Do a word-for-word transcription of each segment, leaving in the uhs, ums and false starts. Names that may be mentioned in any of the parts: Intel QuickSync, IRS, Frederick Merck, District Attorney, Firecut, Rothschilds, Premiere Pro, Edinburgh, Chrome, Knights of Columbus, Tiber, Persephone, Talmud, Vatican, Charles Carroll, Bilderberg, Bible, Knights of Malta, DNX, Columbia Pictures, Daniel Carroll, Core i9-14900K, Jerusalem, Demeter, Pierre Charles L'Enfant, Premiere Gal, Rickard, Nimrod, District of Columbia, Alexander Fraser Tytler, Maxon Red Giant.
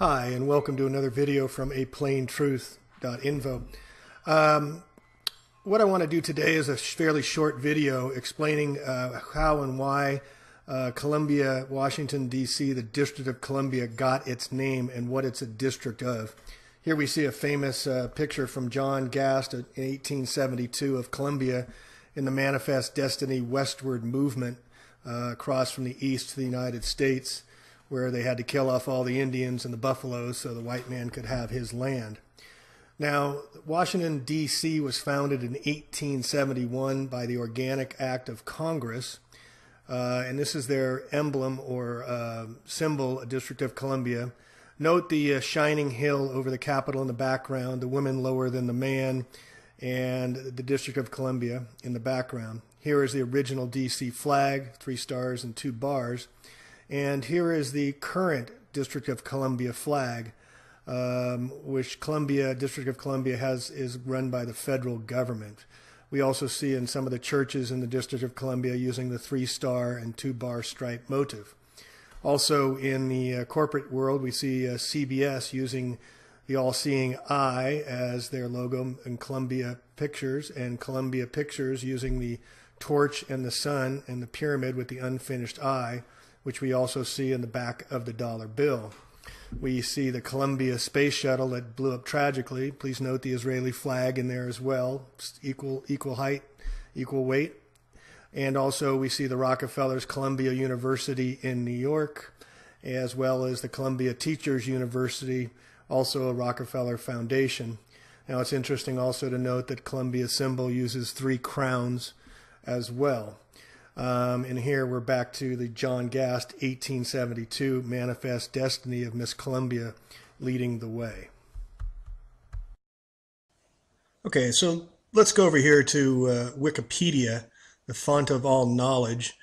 Hi, and welcome to another video from A Plain Truth dot info. Um, what I want to do today is a fairly short video explaining uh, how and why uh, Columbia, Washington, D C, the District of Columbia, got its name and what it's a district of. Here we see a famous uh, picture from John Gast in eighteen seventy-two of Columbia in the Manifest Destiny Westward movement uh, across from the east to the United States, where they had to kill off all the Indians and the buffaloes so the white man could have his land. Now, Washington, D C was founded in eighteen seventy-one by the Organic Act of Congress, uh, and this is their emblem or uh, symbol, District of Columbia. Note the uh, shining hill over the Capitol in the background, the woman lower than the man, and the District of Columbia in the background. Here is the original D C flag, three stars and two bars. And here is the current District of Columbia flag, um, which Columbia, District of Columbia has is run by the federal government. We also see in some of the churches in the District of Columbia using the three-star and two-bar stripe motif. Also in the uh, corporate world, we see uh, C B S using the all-seeing eye as their logo, and Columbia Pictures, and Columbia Pictures using the torch and the sun and the pyramid with the unfinished eye, which we also see in the back of the dollar bill. We see the Columbia space shuttle that blew up tragically. Please note the Israeli flag in there as well, equal, equal height, equal weight. And also we see the Rockefellers, Columbia University in New York, as well as the Columbia Teachers University, also a Rockefeller Foundation. Now it's interesting also to note that Columbia's symbol uses three crowns as well. Um, and here we're back to the John Gast eighteen seventy-two Manifest Destiny of Miss Columbia leading the way. Okay, so let's go over here to uh, Wikipedia, the font of all knowledge,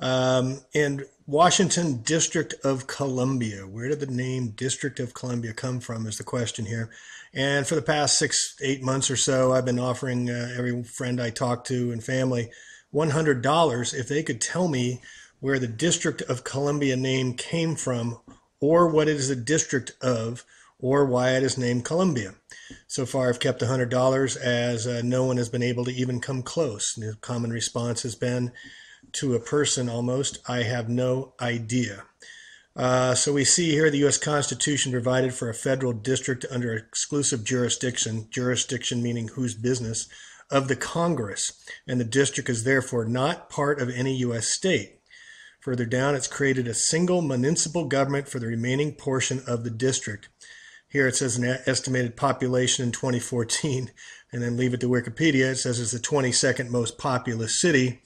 um, and Washington District of Columbia. Where did the name District of Columbia come from is the question here. And for the past six, eight months or so, I've been offering uh, every friend I talk to and family one hundred dollars if they could tell me where the District of Columbia name came from, or what it is a district of, or why it is named Columbia. So far, I've kept one hundred dollars as uh, no one has been able to even come close. The common response has been to a person almost, I have no idea. Uh, so we see here the U S Constitution provided for a federal district under exclusive jurisdiction, jurisdiction meaning whose business, of the Congress, and the district is therefore not part of any U S state. Further down, it's created a single municipal government for the remaining portion of the district. Here it says an estimated population in twenty fourteen, and then leave it to Wikipedia. It says it's the twenty-second most populous city,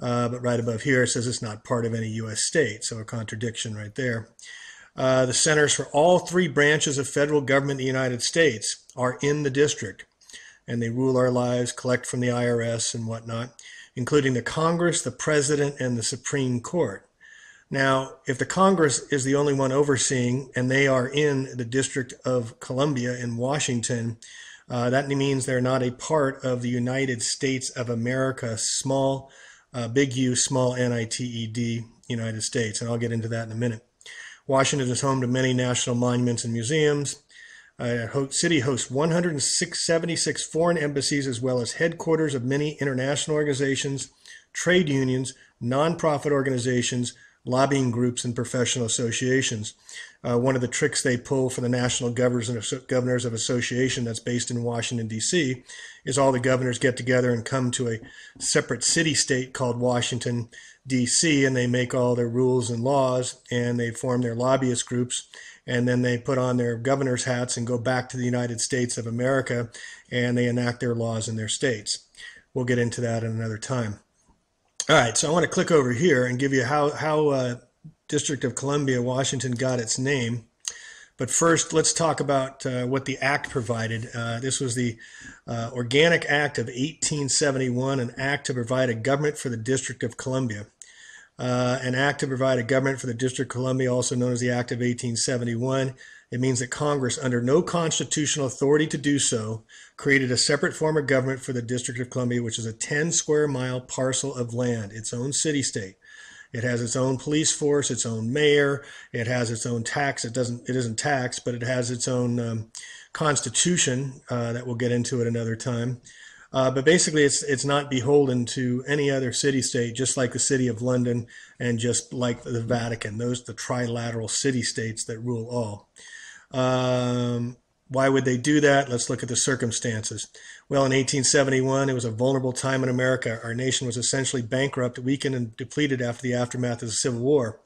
uh, but right above here it says it's not part of any U S state, so a contradiction right there. Uh, the centers for all three branches of federal government in the United States are in the district, and they rule our lives, collect from the I R S and whatnot, including the Congress, the President, and the Supreme Court. Now, if the Congress is the only one overseeing, and they are in the District of Columbia in Washington, uh, that means they're not a part of the United States of America, small, uh, big U, small N I T E D, United States, and I'll get into that in a minute. Washington is home to many national monuments and museums. Uh, city hosts one hundred seventy-six foreign embassies, as well as headquarters of many international organizations, trade unions, nonprofit organizations, lobbying groups, and professional associations. Uh, one of the tricks they pull for the National Governors, Governors of Association that's based in Washington, D C is all the governors get together and come to a separate city-state called Washington, D C, and they make all their rules and laws, and they form their lobbyist groups, and then they put on their governor's hats and go back to the United States of America, and they enact their laws in their states. We'll get into that at another time. All right, so I want to click over here and give you how, how uh, District of Columbia, Washington got its name. But first, let's talk about uh, what the act provided. Uh, this was the uh, Organic Act of eighteen seventy-one, an act to provide a government for the District of Columbia. Uh, an act to provide a government for the District of Columbia, also known as the Act of eighteen seventy-one. It means that Congress, under no constitutional authority to do so, created a separate form of government for the District of Columbia, which is a ten square mile parcel of land, its own city-state. It has its own police force, its own mayor. It has its own tax. It doesn't, it isn't taxed, but it has its own um, constitution uh, that we'll get into at another time. Uh, but basically, it's it's not beholden to any other city-state, just like the City of London and just like the Vatican. Those are the trilateral city-states that rule all. Um, why would they do that? Let's look at the circumstances. Well, in eighteen seventy-one, it was a vulnerable time in America. Our nation was essentially bankrupt, weakened, and depleted after the aftermath of the Civil War.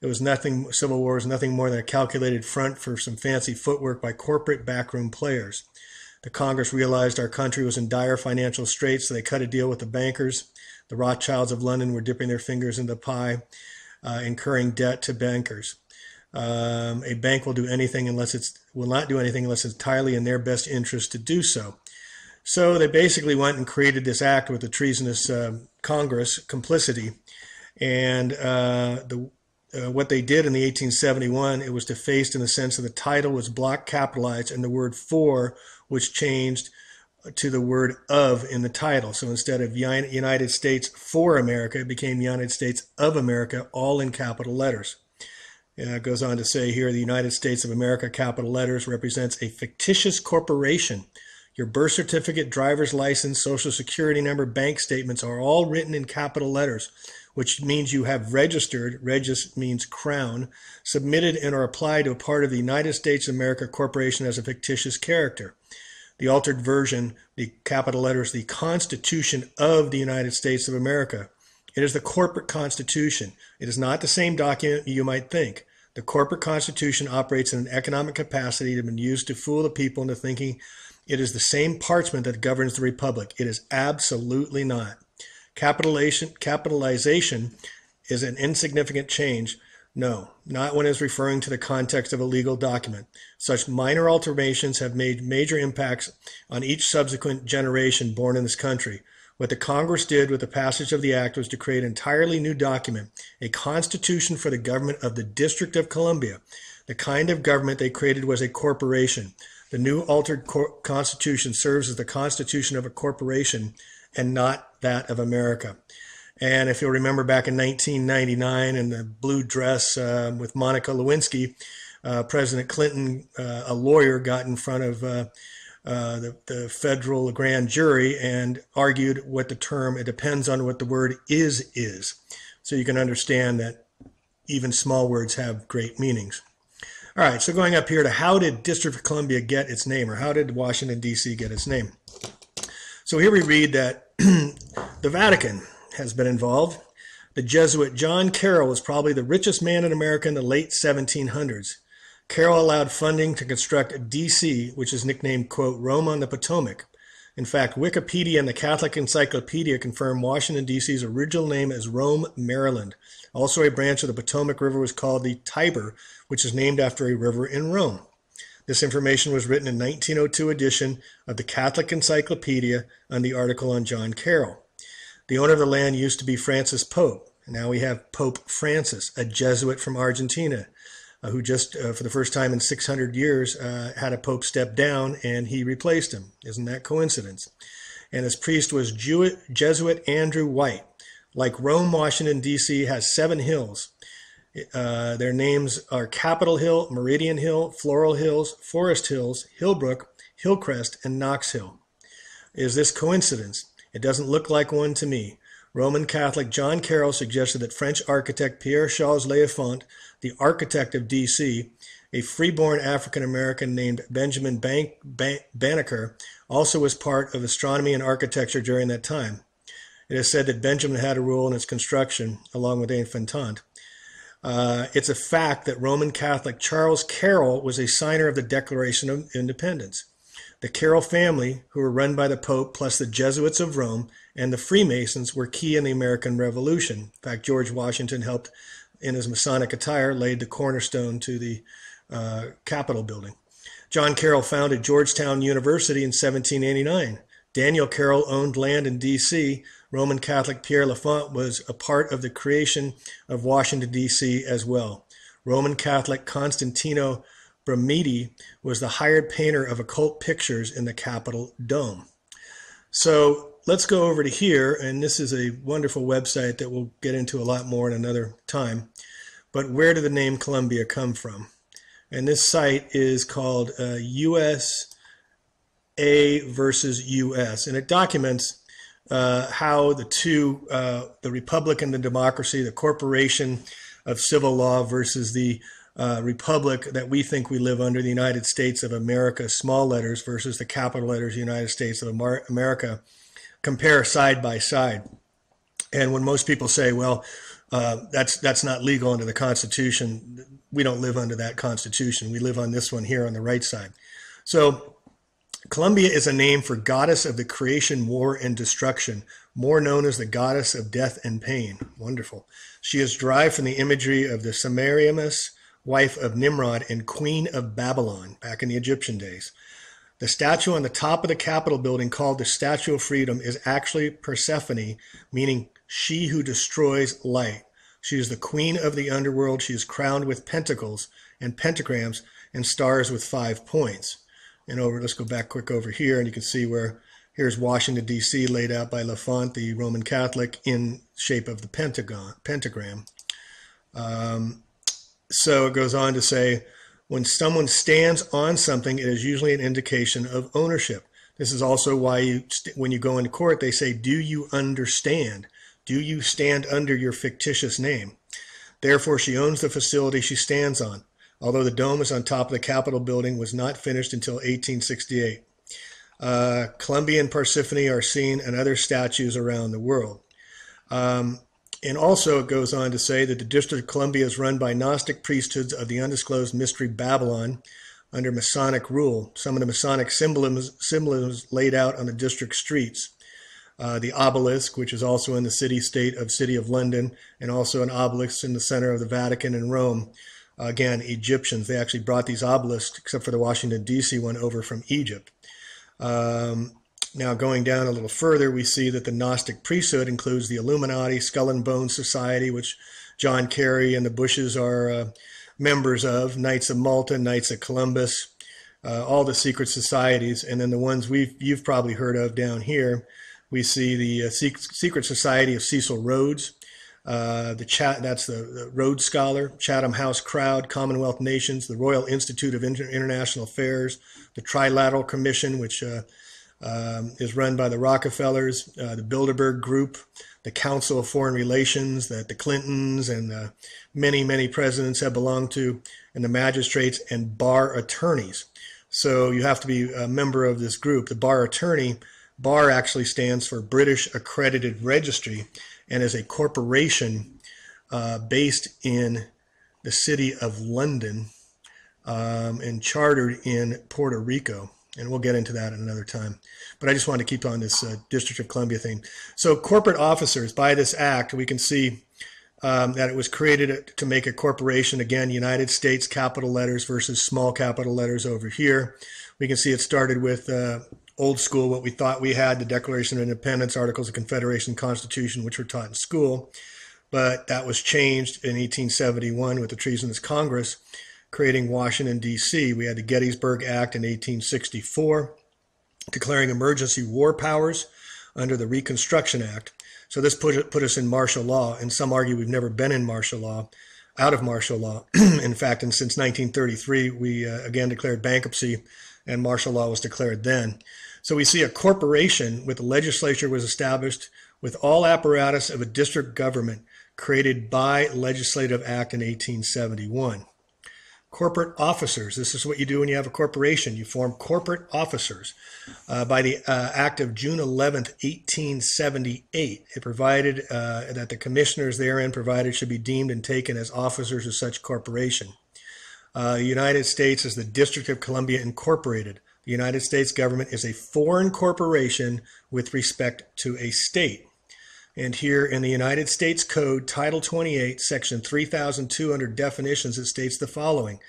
It was nothing. Civil War was nothing more than a calculated front for some fancy footwork by corporate backroom players. The Congress realized our country was in dire financial straits, so they cut a deal with the bankers. The Rothschilds of London were dipping their fingers in the pie, uh, incurring debt to bankers. Um, a bank will do anything unless it's will not do anything unless it's entirely in their best interest to do so. So they basically went and created this act with the treasonous uh, Congress complicity, and uh, the. Uh, what they did in the eighteen seventy-one, it was defaced in the sense that the title was block capitalized and the word for was changed to the word of in the title. So instead of United States for America, it became United States of America, all in capital letters. Uh, it goes on to say here, the United States of America, capital letters, represents a fictitious corporation. Your birth certificate, driver's license, social security number, bank statements are all written in capital letters, which means you have registered, regis means crown, submitted and or applied to a part of the United States of America corporation as a fictitious character. The altered version, the capital letters, the Constitution of the United States of America. It is the corporate constitution. It is not the same document you might think. The corporate constitution operates in an economic capacity that has been used to fool the people into thinking it is the same parchment that governs the republic. It is absolutely not. Capitalization, capitalization is an insignificant change. No, not when it's referring to the context of a legal document. Such minor alterations have made major impacts on each subsequent generation born in this country. What the Congress did with the passage of the act was to create an entirely new document, a constitution for the government of the District of Columbia. The kind of government they created was a corporation. The new altered constitution serves as the constitution of a corporation and not that of America. And if you'll remember back in nineteen ninety-nine in the blue dress uh, with Monica Lewinsky, uh, President Clinton, uh, a lawyer, got in front of uh, uh, the, the federal grand jury and argued what the term, it depends on what the word is, is. So you can understand that even small words have great meanings. All right, so going up here to how did District of Columbia get its name, or how did Washington, D C get its name? So here we read that the Vatican has been involved. The Jesuit John Carroll was probably the richest man in America in the late seventeen hundreds. Carroll allowed funding to construct D C, which is nicknamed, quote, Rome on the Potomac. In fact, Wikipedia and the Catholic Encyclopedia confirm Washington, D C's original name as Rome, Maryland. Also, a branch of the Potomac River was called the Tiber, which is named after a river in Rome. This information was written in nineteen oh two edition of the Catholic Encyclopedia on the article on John Carroll. The owner of the land used to be Francis Pope. Now we have Pope Francis, a Jesuit from Argentina, uh, who just uh, for the first time in six hundred years uh, had a pope step down and he replaced him. Isn't that coincidence? And his priest was Jew Jesuit Andrew White. Like Rome, Washington, D C has seven hills. Uh, their names are Capitol Hill, Meridian Hill, Floral Hills, Forest Hills, Hillbrook, Hillcrest, and Knox Hill. Is this coincidence? It doesn't look like one to me. Roman Catholic John Carroll suggested that French architect Pierre Charles L'Enfant, the architect of D C, a free-born African-American named Benjamin Ban- Ban- Banneker, also was part of astronomy and architecture during that time. It is said that Benjamin had a role in its construction, along with L'Enfant. Uh, it's a fact that Roman Catholic Charles Carroll was a signer of the Declaration of Independence. The Carroll family, who were run by the Pope, plus the Jesuits of Rome, and the Freemasons were key in the American Revolution. In fact, George Washington helped, in his Masonic attire, laid the cornerstone to the uh, Capitol building. John Carroll founded Georgetown University in seventeen eighty-nine. Daniel Carroll owned land in D C Roman Catholic Pierre L'Enfant was a part of the creation of Washington, D C as well. Roman Catholic Constantino Brumidi was the hired painter of occult pictures in the Capitol Dome. So let's go over to here, and this is a wonderful website that we'll get into a lot more in another time. But where did the name Columbia come from? And this site is called uh, U S A versus U S, and it documents uh, how the two, uh, the republic and the democracy, the corporation of civil law versus the uh, republic that we think we live under, the United States of America, small letters, versus the capital letters, United States of Amer America, compare side by side. And when most people say, well, Uh, that's that's not legal under the Constitution, we don't live under that Constitution. We live on this one here on the right side. So Columbia is a name for goddess of the creation, war, and destruction, more known as the goddess of death and pain. Wonderful. She is derived from the imagery of the Semiramis, wife of Nimrod and queen of Babylon back in the Egyptian days. The statue on the top of the Capitol building, called the Statue of Freedom, is actually Persephone, meaning she who destroys light. She is the queen of the underworld. She is crowned with pentacles and pentagrams and stars with five points. And over, let's go back quick over here, and you can see where here's Washington, D C, laid out by L'Enfant, the Roman Catholic, in shape of the pentagon, pentagram. Um, so it goes on to say, when someone stands on something, it is usually an indication of ownership. This is also why you, when you go into court, they say, do you understand? Do you stand under your fictitious name? Therefore, she owns the facility she stands on, although the dome is on top of the Capitol building was not finished until eighteen sixty-eight. Uh, Columbia and Persephone are seen in other statues around the world. Um, and also it goes on to say that the District of Columbia is run by Gnostic priesthoods of the undisclosed mystery Babylon under Masonic rule. Some of the Masonic symbolisms, symbolisms laid out on the district streets. Uh, the obelisk, which is also in the city-state of City of London, and also an obelisk in the center of the Vatican in Rome. Uh, again, Egyptians, they actually brought these obelisks, except for the Washington, D C one, over from Egypt. Um, now, going down a little further, we see that the Gnostic priesthood includes the Illuminati, Skull and Bone Society, which John Kerry and the Bushes are uh, members of, Knights of Malta, Knights of Columbus, uh, all the secret societies, and then the ones we've, you've probably heard of down here. We see the uh, Secret Society of Cecil Rhodes, uh, the Chat, that's the, the Rhodes Scholar, Chatham House Crowd, Commonwealth Nations, the Royal Institute of Inter International Affairs, the Trilateral Commission, which uh, um, is run by the Rockefellers, uh, the Bilderberg Group, the Council of Foreign Relations that the Clintons and uh, many, many presidents have belonged to, and the magistrates and bar attorneys. So you have to be a member of this group. The bar attorney, BAR actually stands for British Accredited Registry, and is a corporation uh, based in the City of London um, and chartered in Puerto Rico. And we'll get into that at another time. But I just wanted to keep on this uh, District of Columbia thing. So corporate officers, by this act, we can see um, that it was created to make a corporation. Again, United States capital letters versus small capital letters over here. We can see it started with uh, old school, what we thought we had, the Declaration of Independence, Articles of Confederation, Constitution, which were taught in school. But that was changed in eighteen seventy-one with the Treasonous Congress, creating Washington, D C. We had the Gettysburg Act in eighteen sixty-four, declaring emergency war powers under the Reconstruction Act. So this put, put us in martial law, and some argue we've never been in martial law, out of martial law. In fact, and since nineteen thirty-three, we uh, again declared bankruptcy, and martial law was declared then. So we see a corporation with the legislature was established with all apparatus of a district government created by Legislative Act in eighteen seventy-one. Corporate officers. This is what you do when you have a corporation. You form corporate officers. Uh, by the uh, act of June eleventh, eighteen seventy-eight, it provided uh, that the commissioners therein provided should be deemed and taken as officers of such corporation. Uh, the United States is the District of Columbia Incorporated. The United States government is a foreign corporation with respect to a state. And here in the United States Code, Title twenty-eight, Section three thousand two hundred, definitions, it states the following.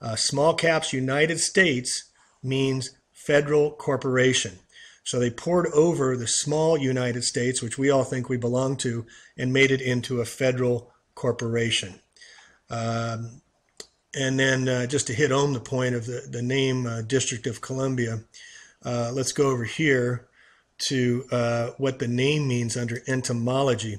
Uh, small caps United States means federal corporation. So they poured over the small United States, which we all think we belong to, and made it into a federal corporation. Um, And then uh, just to hit home the point of the, the name uh, District of Columbia, uh, let's go over here to uh, what the name means under etymology.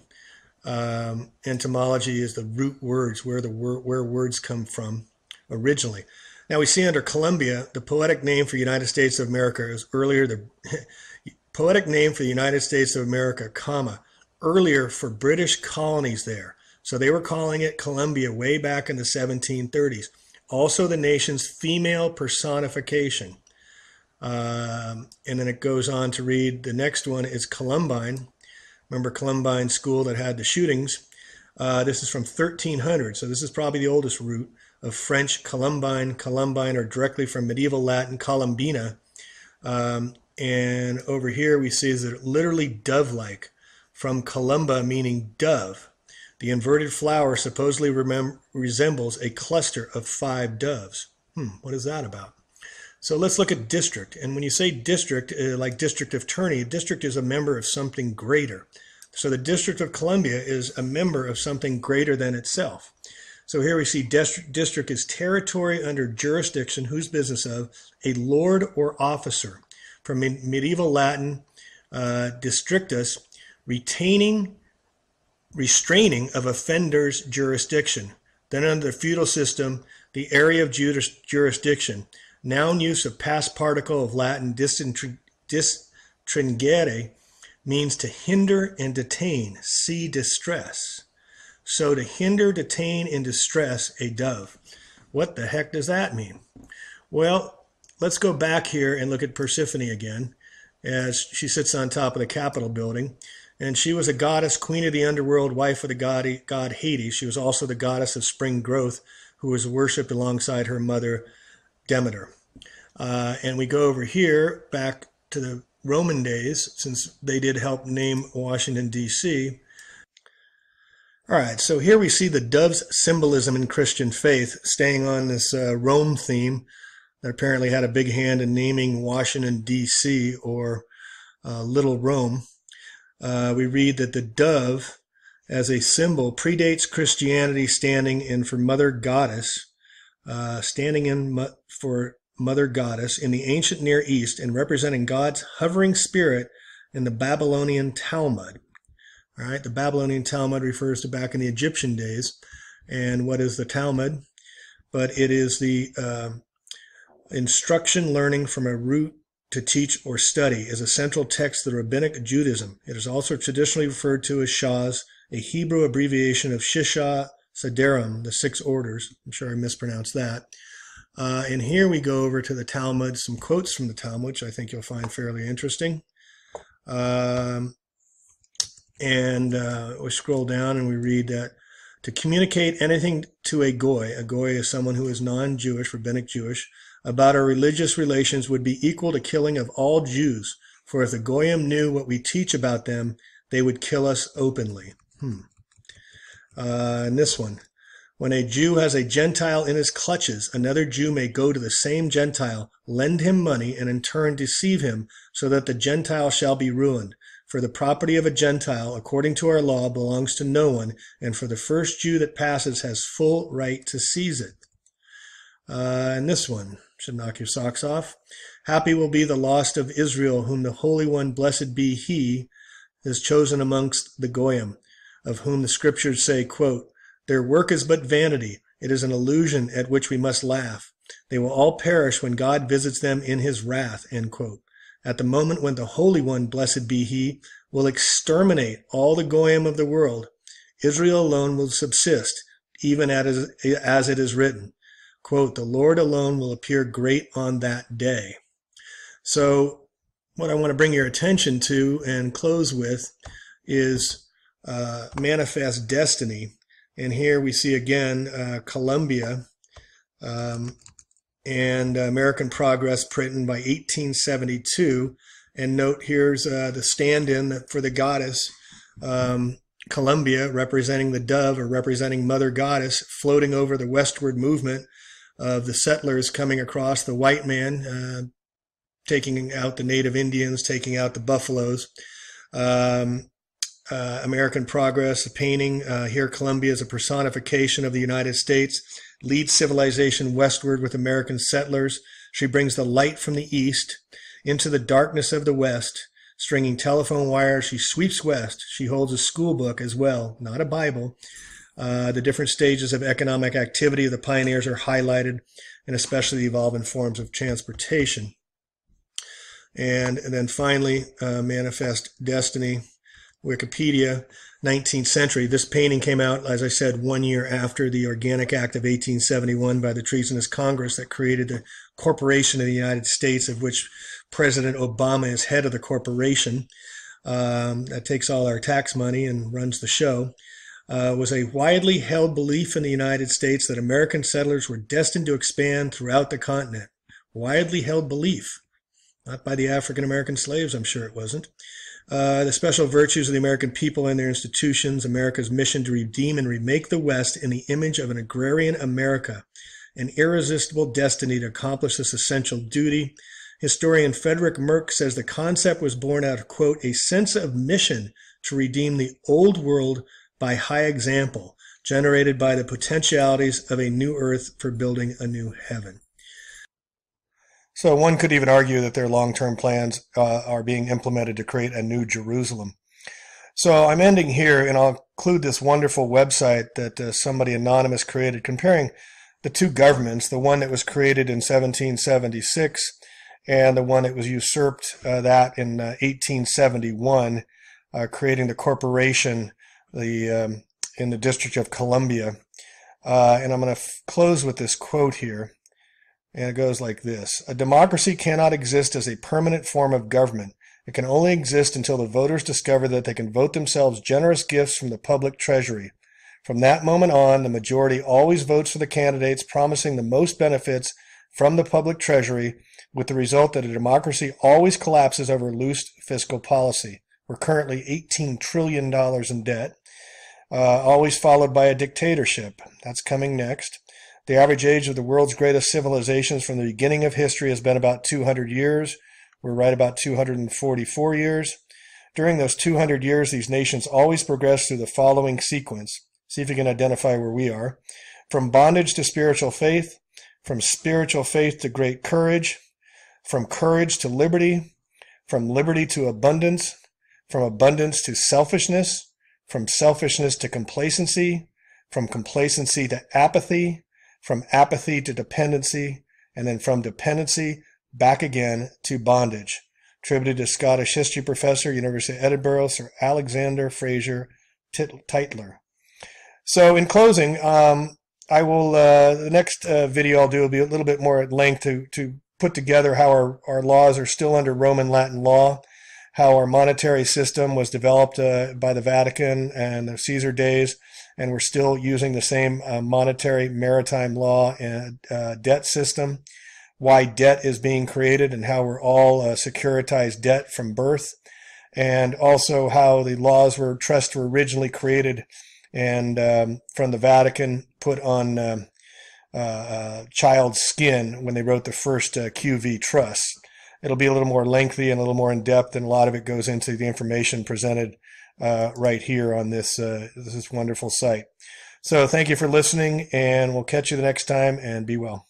Um, etymology is the root words, where the wor where words come from originally. Now we see under Columbia, the poetic name for United States of America is earlier the poetic name for the United States of America, comma, earlier for British colonies there. So they were calling it Columbia way back in the seventeen thirties. Also the nation's female personification. Um, and then it goes on to read, the next one is Columbine. Remember Columbine School that had the shootings? Uh, this is from thirteen hundred, so this is probably the oldest root of French. Columbine, Columbine, or directly from medieval Latin, Columbina. Um, and over here we see that literally dove-like, from Columba meaning dove. The inverted flower supposedly resembles a cluster of five doves. Hmm, what is that about? So let's look at district. And when you say district, uh, like district attorney, district is a member of something greater. So the District of Columbia is a member of something greater than itself. So here we see district, district is territory under jurisdiction, whose business of a lord or officer. From medieval Latin, uh, districtus, retaining, restraining of offenders' jurisdiction. Then under the feudal system, the area of juris, jurisdiction. Noun use of past particle of Latin distringere means to hinder and detain, see distress. So to hinder, detain, and distress a dove. What the heck does that mean? Well, let's go back here and look at Persephone again, as she sits on top of the Capitol building. And she was a goddess, queen of the underworld, wife of the god, god Hades. She was also the goddess of spring growth, who was worshipped alongside her mother Demeter. Uh, and we go over here back to the Roman days, since they did help name Washington, D C All right, so here we see the dove's symbolism in Christian faith, staying on this uh, Rome theme that apparently had a big hand in naming Washington, D C, or uh, Little Rome. Uh, we read that the dove, as a symbol, predates Christianity, standing in for Mother Goddess, uh, standing in mo for Mother Goddess in the ancient Near East, and representing God's hovering spirit in the Babylonian Talmud. All right, the Babylonian Talmud refers to back in the Egyptian days. And what is the Talmud? But it is the uh, instruction learning from a root to teach or study, is a central text of the rabbinic Judaism. It is also traditionally referred to as Shas, a Hebrew abbreviation of Shisha Sederim, the six orders. I'm sure I mispronounced that. Uh, and here we go over to the Talmud, some quotes from the Talmud, which I think you'll find fairly interesting. Um, and uh, we scroll down and we read that to communicate anything to a goy, a goy is someone who is non-Jewish, rabbinic Jewish, about our religious relations would be equal to killing of all Jews, for if the goyim knew what we teach about them, they would kill us openly. Hmm. Uh, and this one. When a Jew has a Gentile in his clutches, another Jew may go to the same Gentile, lend him money, and in turn deceive him, so that the Gentile shall be ruined. For the property of a Gentile, according to our law, belongs to no one, and for the first Jew that passes has full right to seize it. Uh, and this one should knock your socks off. Happy will be the lost of Israel, whom the Holy One, blessed be he, is chosen amongst the goyim, of whom the scriptures say, quote, their work is but vanity. It is an illusion at which we must laugh. They will all perish when God visits them in his wrath, end quote. At the moment when the Holy One, blessed be he, will exterminate all the goyim of the world, Israel alone will subsist, even as it is written, quote, the Lord alone will appear great on that day. So what I want to bring your attention to and close with is uh, manifest destiny. And here we see again uh, Columbia um, and uh, American Progress, printed by eighteen seventy-two. And note here's uh, the stand-in for the goddess, um, Columbia, representing the dove or representing Mother Goddess, floating over the westward movement of the settlers coming across, the white man, uh, taking out the native Indians, taking out the buffaloes. Um, uh, American Progress, a painting. Uh, here Columbia is a personification of the United States, leads civilization westward with American settlers. She brings the light from the east into the darkness of the west. stringing telephone wires. She sweeps west. She holds a school book as well, not a Bible. Uh, the different stages of economic activity of the pioneers are highlighted, and especially the evolving forms of transportation. And, and then finally, uh, Manifest Destiny, Wikipedia, nineteenth century. This painting came out, as I said, one year after the Organic Act of eighteen seventy-one by the treasonous Congress that created the Corporation of the United States, of which President Obama is head of the corporation, um, that takes all our tax money and runs the show. Uh, was a widely held belief in the United States that American settlers were destined to expand throughout the continent. Widely held belief. Not by the African-American slaves, I'm sure it wasn't. Uh, the special virtues of the American people and their institutions, America's mission to redeem and remake the West in the image of an agrarian America, an irresistible destiny to accomplish this essential duty. Historian Frederick Merck says the concept was born out of, quote, a sense of mission to redeem the old world by high example, generated by the potentialities of a new earth for building a new heaven. So one could even argue that their long-term plans uh, are being implemented to create a new Jerusalem. So I'm ending here, and I'll include this wonderful website that uh, somebody anonymous created, comparing the two governments, the one that was created in seventeen seventy-six and the one that was usurped uh, that in uh, eighteen seventy-one, uh, creating the corporation The, um, in the District of Columbia. Uh, and I'm going to close with this quote here. And it goes like this. A democracy cannot exist as a permanent form of government. It can only exist until the voters discover that they can vote themselves generous gifts from the public treasury. From that moment on, the majority always votes for the candidates promising the most benefits from the public treasury, with the result that a democracy always collapses over loose fiscal policy. We're currently eighteen trillion dollars in debt. Uh, always followed by a dictatorship. That's coming next. The average age of the world's greatest civilizations from the beginning of history has been about two hundred years. We're right about two hundred forty-four years. During those two hundred years, these nations always progress through the following sequence. See if you can identify where we are. From bondage to spiritual faith, from spiritual faith to great courage, from courage to liberty, from liberty to abundance, from abundance to selfishness, from selfishness to complacency, from complacency to apathy, from apathy to dependency, and then from dependency back again to bondage. Attributed to Scottish history professor, University of Edinburgh, Sir Alexander Fraser Tytler. So in closing, um, I will, uh, the next uh, video I'll do will be a little bit more at length to, to put together how our, our laws are still under Roman Latin law, how our monetary system was developed uh, by the Vatican and the Caesar days, and we're still using the same uh, monetary maritime law and uh, debt system, why debt is being created and how we're all uh, securitized debt from birth, and also how the laws were trusts were originally created and um, from the Vatican put on um, uh, uh, child's skin when they wrote the first uh, Q V trusts. It'll be a little more lengthy and a little more in-depth, and a lot of it goes into the information presented uh, right here on this, uh, this wonderful site. So thank you for listening, and we'll catch you the next time, and be well.